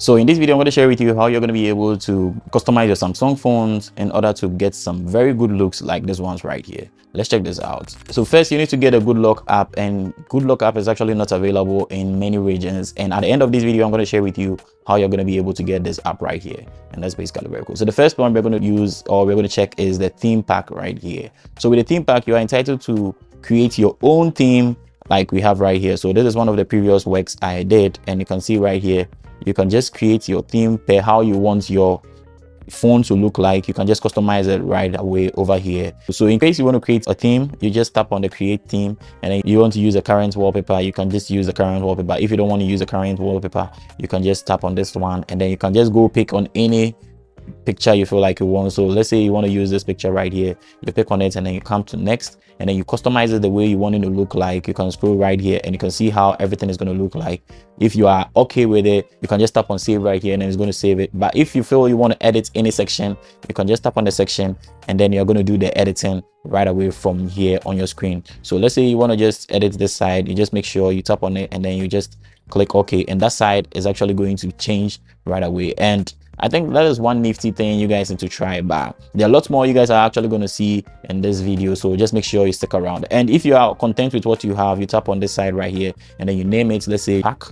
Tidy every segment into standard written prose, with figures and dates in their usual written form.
So in this video, I'm going to share with you how you're going to be able to customize your Samsung phones in order to get some very good looks like this one's right here. Let's check this out. So first, you need to get a Good Lock app, and Good Lock app is actually not available in many regions. And at the end of this video, I'm going to share with you how you're going to be able to get this app right here. And that's basically very cool. So the first one we're going to use, or we're going to check, is the theme pack right here. So with the theme pack, you are entitled to create your own theme like we have right here. So this is one of the previous works I did, and you can see right here, you can just create your theme per how you want your phone to look like. You can just customize it right away over here. So in case you want to create a theme, you just tap on the create theme, and then you want to use a current wallpaper, you can just use the current wallpaper. If you don't want to use a current wallpaper, you can just tap on this one, and then you can just go pick on any picture you feel like you want. So let's say you want to use this picture right here, you pick on it, and then you come to next, and then you customize it the way you want it to look like. You can scroll right here, and you can see how everything is going to look like. If you are okay with it, you can just tap on save right here, and then it's going to save it. But if you feel you want to edit any section, you can just tap on the section, and then you're going to do the editing right away from here on your screen. So let's say you want to just edit this side, you just make sure you tap on it, and then you just click OK, and that side is actually going to change right away. And I think that is one nifty thing you guys need to try, but there are lots more you guys are actually going to see in this video, so just make sure you stick around. And if you are content with what you have, you tap on this side right here, and then you name it, let's say pack,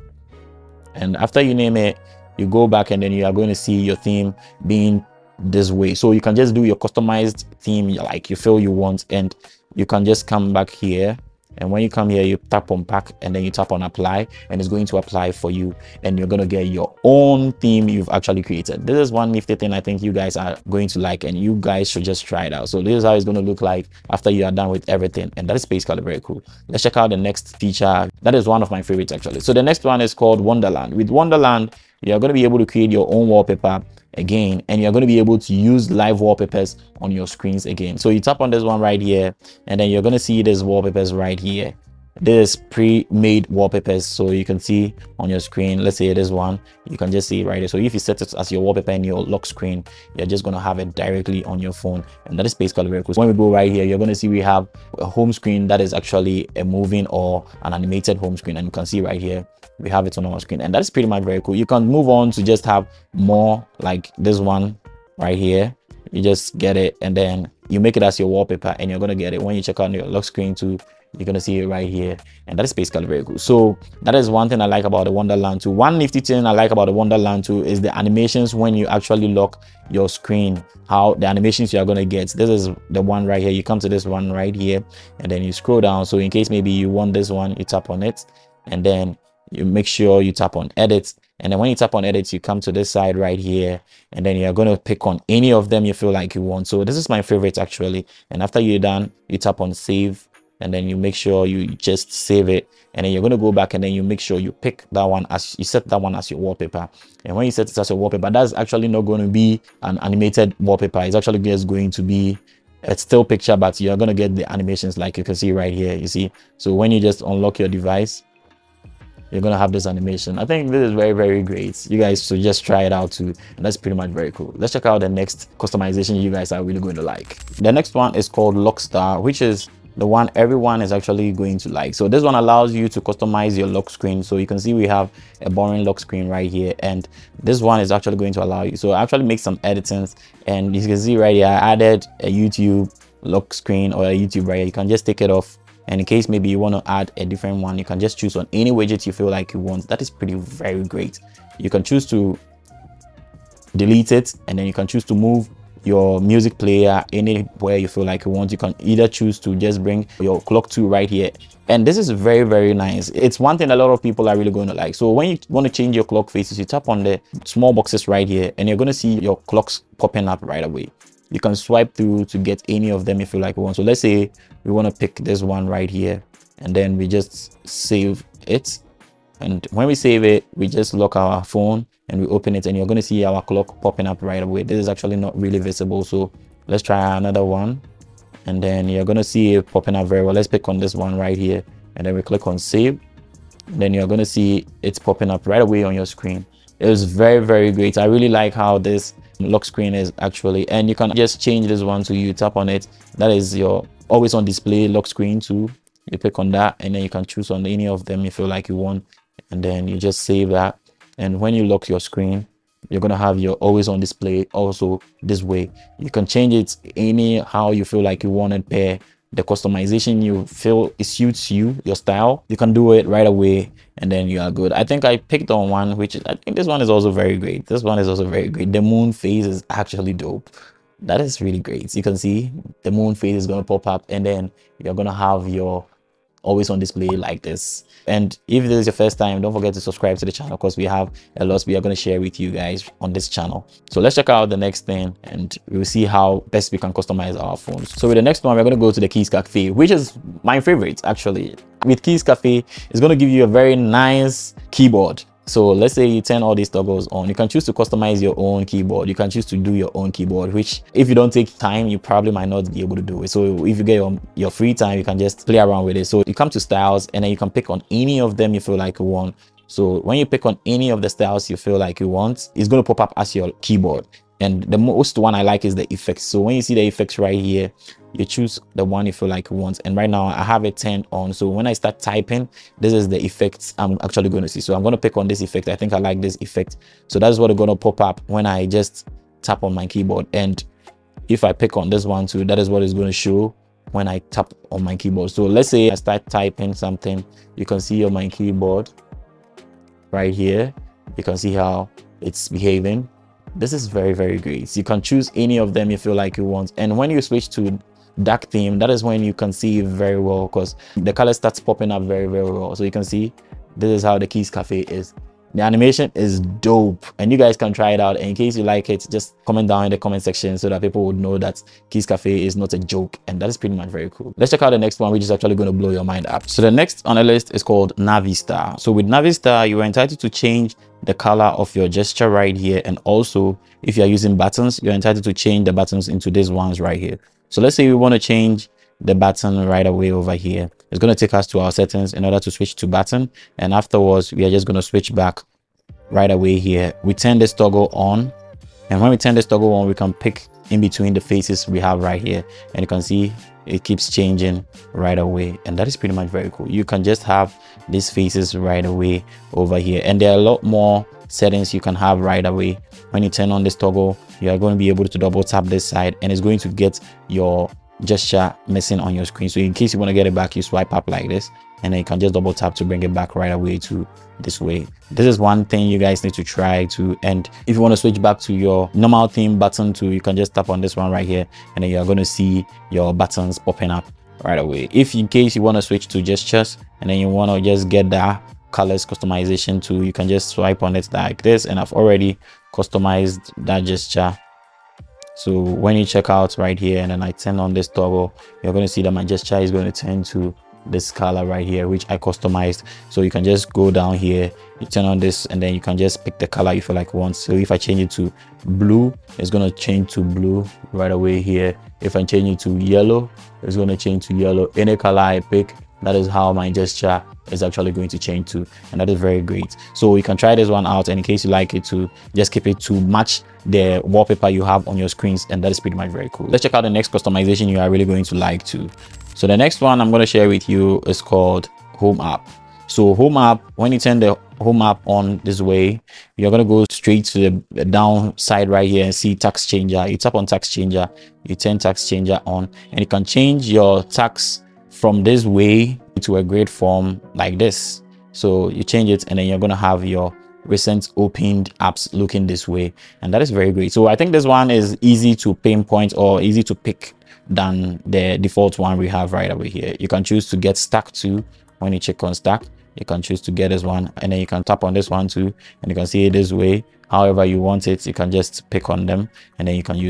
and after you name it, you go back, and then you are going to see your theme being this way. So you can just do your customized theme like you feel you want, and you can just come back here. And when you come here, you tap on pack, and then you tap on apply, and it's going to apply for you, and you're going to get your own theme you've actually created. This is one nifty thing I think you guys are going to like, and you guys should just try it out. So this is how it's going to look like after you are done with everything, and that is basically very cool. Let's check out the next feature. That is one of my favorites actually. So the next one is called Wonderland. With Wonderland, you're going to be able to create your own wallpaper again, and you're going to be able to use live wallpapers on your screens again. So you tap on this one right here, and then you're going to see these wallpapers right here. This is pre-made wallpapers, so you can see on your screen. Let's say this one, you can just see right here. So if you set it as your wallpaper in your lock screen, you're just going to have it directly on your phone, and that is basically very cool. So when we go right here, you're going to see we have a home screen that is actually a moving or an animated home screen, and you can see right here we have it on our screen, and that's pretty much very cool. You can move on to just have more like this one right here. You just get it, and then you make it as your wallpaper, and you're going to get it when you check out your lock screen too. You're going to see it right here, and that is basically very cool. So that is one thing I like about the Wonderland 2. One nifty thing I like about the Wonderland 2 is the animations when you actually lock your screen, how the animations you are going to get. This is the one right here. You come to this one right here, and then you scroll down. So in case maybe you want this one, you tap on it, and then you make sure you tap on edit, and then when you tap on edit, you come to this side right here, and then you're going to pick on any of them you feel like you want. So this is my favorite actually, and after you're done, you tap on save, and then you make sure you just save it, and then you're going to go back, and then you make sure you pick that one as you set that one as your wallpaper. And when you set it as your wallpaper, that's actually not going to be an animated wallpaper. It's actually just going to be a still picture, but you're going to get the animations like you can see right here. You see, so when you just unlock your device, you're gonna have this animation. I think this is very, very great. You guys should just try it out too, and that's pretty much very cool. Let's check out the next customization you guys are really going to like. The next one is called Lockstar, which is the one everyone is actually going to like. So this one allows you to customize your lock screen. So you can see we have a boring lock screen right here, and this one is actually going to allow you to actually make some editings. And you can see right here, I added a YouTube lock screen or a YouTube right here. You can just take it off. And in case maybe you want to add a different one, you can just choose on any widget you feel like you want. That is very great. You can choose to delete it, and then you can choose to move your music player anywhere you feel like you want. You can either choose to just bring your clock to right here, and this is very nice. It's one thing a lot of people are really going to like. So when you want to change your clock faces, you tap on the small boxes right here, and you're going to see your clocks popping up right away. You can swipe through to get any of them if you like one. So let's say we want to pick this one right here, and then we just save it, and when we save it, we just lock our phone and we open it, and you're going to see our clock popping up right away. This is actually not really visible, so let's try another one, and then you're going to see it popping up very well. Let's pick on this one right here, and then we click on save, and then you're going to see it's popping up right away on your screen. It was very great. I really like how this lock screen is actually, and you can just change this one to you tap on it. That is your always on display lock screen too. You pick on that, and then you can choose on any of them you feel like you want, and then you just save that, And when you lock your screen, you're going to have your always on display. Also this way, you can change it any how you feel like you want it, pair the customization you feel it suits you, your style. You can do it right away and then you are good. I think I picked on one, which I think this one is also very great. This one is also very great. The moon phase is actually dope. That is really great. You can see the moon phase is going to pop up and then you're going to have your always on display like this. And if this is your first time, don't forget to subscribe to the channel because we have a lot we are going to share with you guys on this channel. So let's check out the next thing and we'll see how best we can customize our phones. So with the next one, we're going to go to the Keys Cafe, which is my favorite actually. With Keys Cafe, it's going to give you a very nice keyboard. So let's say you turn all these toggles on. You can choose to customize your own keyboard. You can choose to do your own keyboard, which if you don't take time, you probably might not be able to do it. So if you get your free time, you can just play around with it. So you come to styles and then you can pick on any of them you feel like you want. So when you pick on any of the styles you feel like you want, it's going to pop up as your keyboard. And the most one I like is the effects. So when you see the effects right here, you choose the one you feel like you want. And right now I have it turned on. So when I start typing, this is the effects I'm actually going to see. So I'm going to pick on this effect. I think I like this effect. So that's what is going to pop up when I just tap on my keyboard. And if I pick on this one too, that is what is going to show when I tap on my keyboard. So let's say I start typing something, you can see on my keyboard right here, you can see how it's behaving. This is very great. You can choose any of them you feel like you want. And when you switch to dark theme, that is when you can see it very well because the color starts popping up very well. So you can see this is how the Keys Cafe is. The animation is dope and you guys can try it out. And in case you like it, just comment down in the comment section so that people would know that Keys Cafe is not a joke. And that is pretty much very cool. Let's check out the next one, which is actually going to blow your mind up. So the next on the list is called Navistar. So with Navistar, you are entitled to change the color of your gesture right here. And also if you're using buttons, you're entitled to change the buttons into these ones right here. So let's say we want to change the button right away over here. It's going to take us to our settings in order to switch to button, and afterwards we are just going to switch back right away. Here we turn this toggle on, and when we turn this toggle on, we can pick in between the faces we have right here, and you can see it keeps changing right away. And that is pretty much very cool. You can just have these faces right away over here, and there are a lot more settings you can have right away. When you turn on this toggle, you are going to be able to double tap this side and it's going to get your gesture missing on your screen. So in case you want to get it back, you swipe up like this and then you can just double tap to bring it back right away to this way. This is one thing you guys need to try too. And if you want to switch back to your normal theme button too, you can just tap on this one right here and then you're going to see your buttons popping up right away. If in case you want to switch to gestures and then you want to just get that colors customization too, you can just swipe on it like this. And I've already customized that gesture. So when you check out right here and then I turn on this toggle, you're going to see that my gesture is going to turn to this color right here, which I customized. So you can just go down here, you turn on this, and then you can just pick the color you feel like you want. So if I change it to blue, it's going to change to blue right away here. If I change it to yellow, it's going to change to yellow. Any color I pick, that is how my gesture is actually going to change to, and that is very great. So you can try this one out, and in case you like it too, just keep it to match the wallpaper you have on your screens, and that is pretty much very cool. Let's check out the next customization you are really going to like too. So the next one I'm going to share with you is called Home Up. So Home Up, when you turn the Home Up on this way, you're going to go straight to the down side right here and see tax changer. You tap on tax changer, you turn tax changer on, and you can change your tax from this way to a grid form like this. So you change it and then you're going to have your recent opened apps looking this way, and that is very great. So I think this one is easy to pinpoint or easy to pick than the default one we have right over here. You can choose to get stack too. When you check on stack, you can choose to get this one, and then you can tap on this one too, and you can see it this way. However you want it, you can just pick on them, and then you can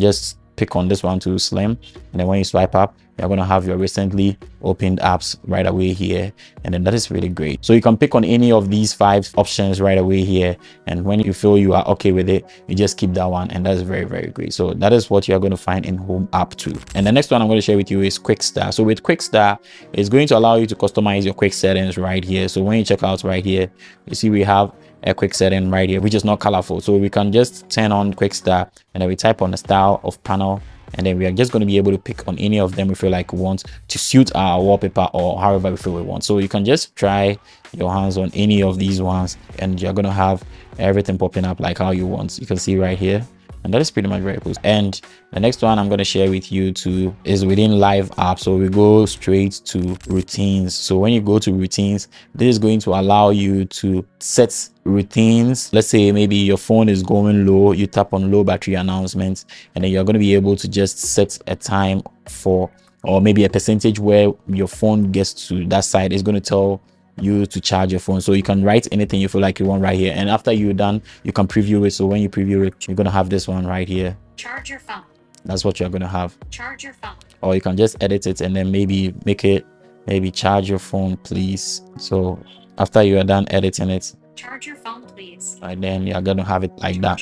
just pick on this one too, slim, and then when you swipe up, you're going to have your recently opened apps right away here, and then that is really great. So you can pick on any of these 5 options right away here, and when you feel you are okay with it, you just keep that one, and that's very great. So that is what you are going to find in Home Up too. And the next one I'm going to share with you is QuickStar. So with QuickStar, it's going to allow you to customize your quick settings right here. So when you check out right here, you see we have a quick setting right here, which is not colorful. So we can just turn on QuickStar, and then we type on the style of panel, and then we are just going to be able to pick on any of them we feel like we want to suit our wallpaper or however we feel we want. So you can just try your hands on any of these ones, and you're going to have everything popping up like how you want. You can see right here. And that is pretty much very cool. And the next one I'm going to share with you too is within Live App. So we go straight to Routines. So when you go to Routines, this is going to allow you to set routines. Let's say maybe your phone is going low, you tap on low battery announcements, and then you're going to be able to just set a time for, or maybe a percentage where your phone gets to that side. It's going to tell you to charge your phone, so you can write anything you feel like you want right here. And after you're done, you can preview it. So when you preview it, you're gonna have this one right here, charge your phone. That's what you're gonna have, charge your phone. Or you can just edit it and then maybe make it maybe charge your phone please. So after you are done editing it, charge your phone please, and then you're gonna have it like that.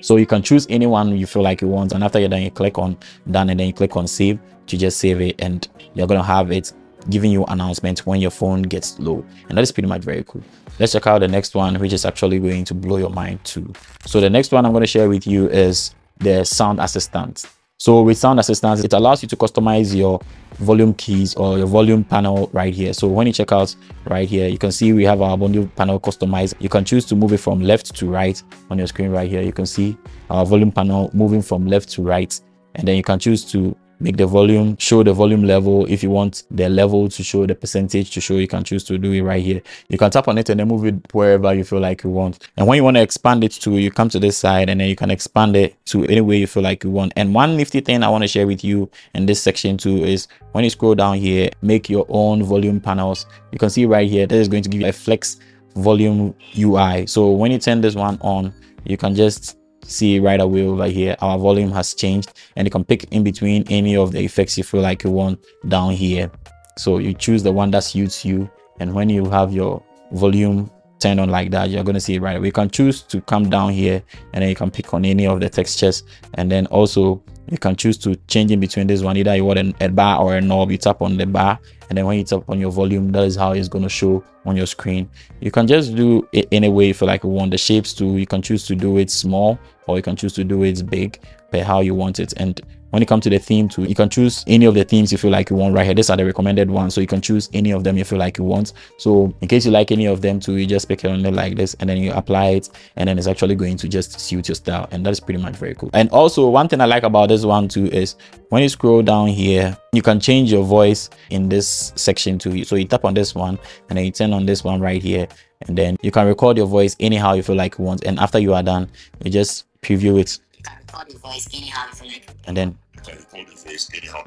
So you can choose anyone you feel like you want, and after you're done, you click on done and then you click on save to just save it, and you're gonna have it giving you announcements when your phone gets low. And that is pretty much very cool. Let's check out the next one, which is actually going to blow your mind too. So the next one I'm going to share with you is the Sound Assistant. So with Sound Assistant, it allows you to customize your volume keys or your volume panel right here. So when you check out right here, you can see we have our volume panel customized. You can choose to move it from left to right on your screen right here. You can see our volume panel moving from left to right, and then you can choose to make the volume, show the volume level. If you want the level to show, the percentage to show, you can choose to do it right here. You can tap on it and then move it wherever you feel like you want. And when you want to expand it to, you come to this side and then you can expand it to any way you feel like you want. And one nifty thing I want to share with you in this section too is when you scroll down here, make your own volume panels. You can see right here, this is going to give you a flex volume UI. So when you turn this one on, you can just see right away over here our volume has changed, and you can pick in between any of the effects you feel like you want down here. So you choose the one that suits you, and when you have your volume turned on like that, you're going to see it right away. You can choose to come down here and then you can pick on any of the textures, and then also you can choose to change in between this one. Either you want a bar or a knob, you tap on the bar, and then when you tap on your volume, that is how it's going to show on your screen. You can just do it any way you feel like you want. The shapes too, you can choose to do it small or you can choose to do it big per how you want it. And when you come to the theme too, you can choose any of the themes you feel like you want right here. These are the recommended ones, so you can choose any of them you feel like you want. So in case you like any of them too, you just pick it on it like this and then you apply it, and then it's actually going to just suit your style. And that is pretty much very cool. And also one thing I like about this one too is when you scroll down here, you can change your voice in this section too. So you tap on this one and then you turn on this one right here, and then you can record your voice anyhow you feel like you want. And after you are done, you just preview it. You can record your voice anyhow if you like. And then you can record your voice anyhow.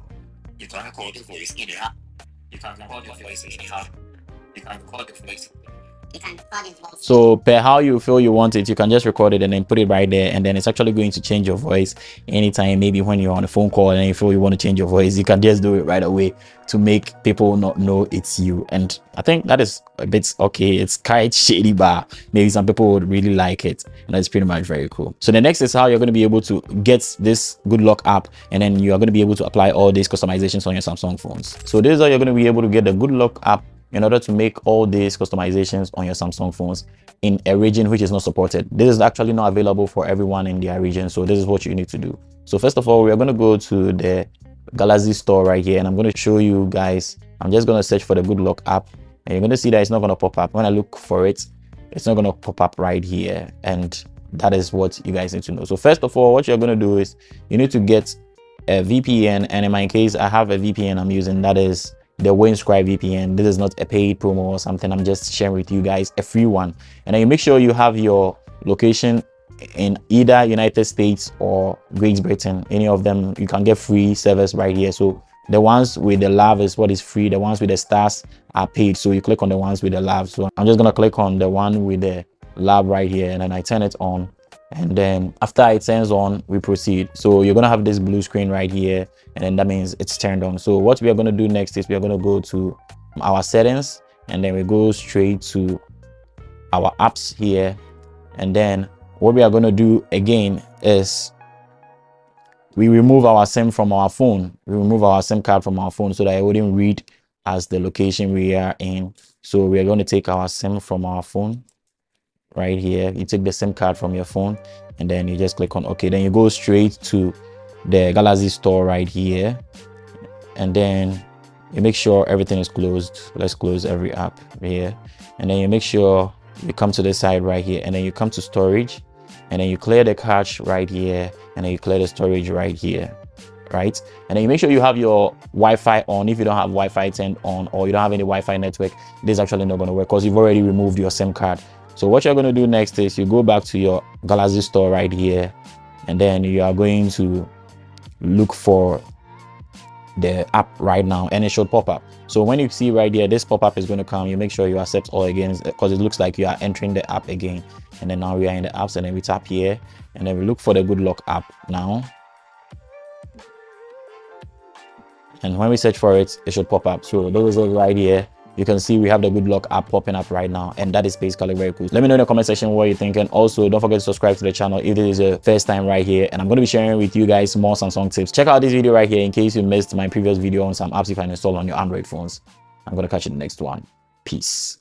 You can record your voice anyhow. You can record your voice anyhow. You can record your voice. You can record your voice. So per how you feel you want it, you can just record it and then put it right there, and then it's actually going to change your voice anytime. Maybe when you're on a phone call and you feel you want to change your voice, you can just do it right away to make people not know it's you. And I think that is a bit okay. It's quite shady, but maybe some people would really like it, and that's pretty much very cool. So the next is how you're going to be able to get this Good Lock app, and then you are going to be able to apply all these customizations on your Samsung phones. So this is how you're going to be able to get the Good Lock app in order to make all these customizations on your Samsung phones in a region which is not supported. This is actually not available for everyone in their region, so this is what you need to do. So first of all, we are going to go to the Galaxy Store right here, and I'm going to show you guys. I'm just going to search for the Good Lock app, and you're going to see that it's not going to pop up. When I look for it, it's not going to pop up right here, and that is what you guys need to know. So first of all, what you're going to do is you need to get a VPN, and in my case, I have a VPN I'm using, that is the Windscribe VPN. This is not a paid promo or something. I'm just sharing with you guys a free one. And then you make sure you have your location in either United States or Great Britain. Any of them, you can get free service right here. So the ones with the love is what is free. The ones with the stars are paid. So you click on the ones with the love. So I'm just gonna click on the one with the love right here, and then I turn it on. And then after it turns on, we proceed. So you're gonna have this blue screen right here, and then that means it's turned on. So what we are gonna do next is we are gonna go to our settings, and then we go straight to our apps here. And then what we are gonna do again is we remove our SIM from our phone. We remove our SIM card from our phone so that it wouldn't read as the location we are in. So we are gonna take our SIM from our phone. Right here, you take the SIM card from your phone, and then you just click on OK. Then you go straight to the Galaxy Store right here, and then you make sure everything is closed. Let's close every app here, and then you make sure you come to this side right here, and then you come to storage, and then you clear the cache right here, and then you clear the storage right here, right? And then you make sure you have your Wi-Fi on. If you don't have Wi-Fi turned on, or you don't have any Wi-Fi network, this is actually not going to work because you've already removed your SIM card. So what you're going to do next is you go back to your Galaxy Store right here, and then you are going to look for the app right now, and it should pop up. So when you see right there, this pop-up is going to come. You make sure you accept all again, because it looks like you are entering the app again. And then now we are in the apps, and then we tap here, and then we look for the Good Lock app now. And when we search for it, it should pop up. So those are right here. You can see we have the Good Lock app popping up right now, and that is basically very cool. Let me know in the comment section what you think, and also don't forget to subscribe to the channel if this is your first time right here, and I'm going to be sharing with you guys more Samsung tips. Check out this video right here in case you missed my previous video on some apps you can install on your Android phones. I'm going to catch you in the next one. Peace.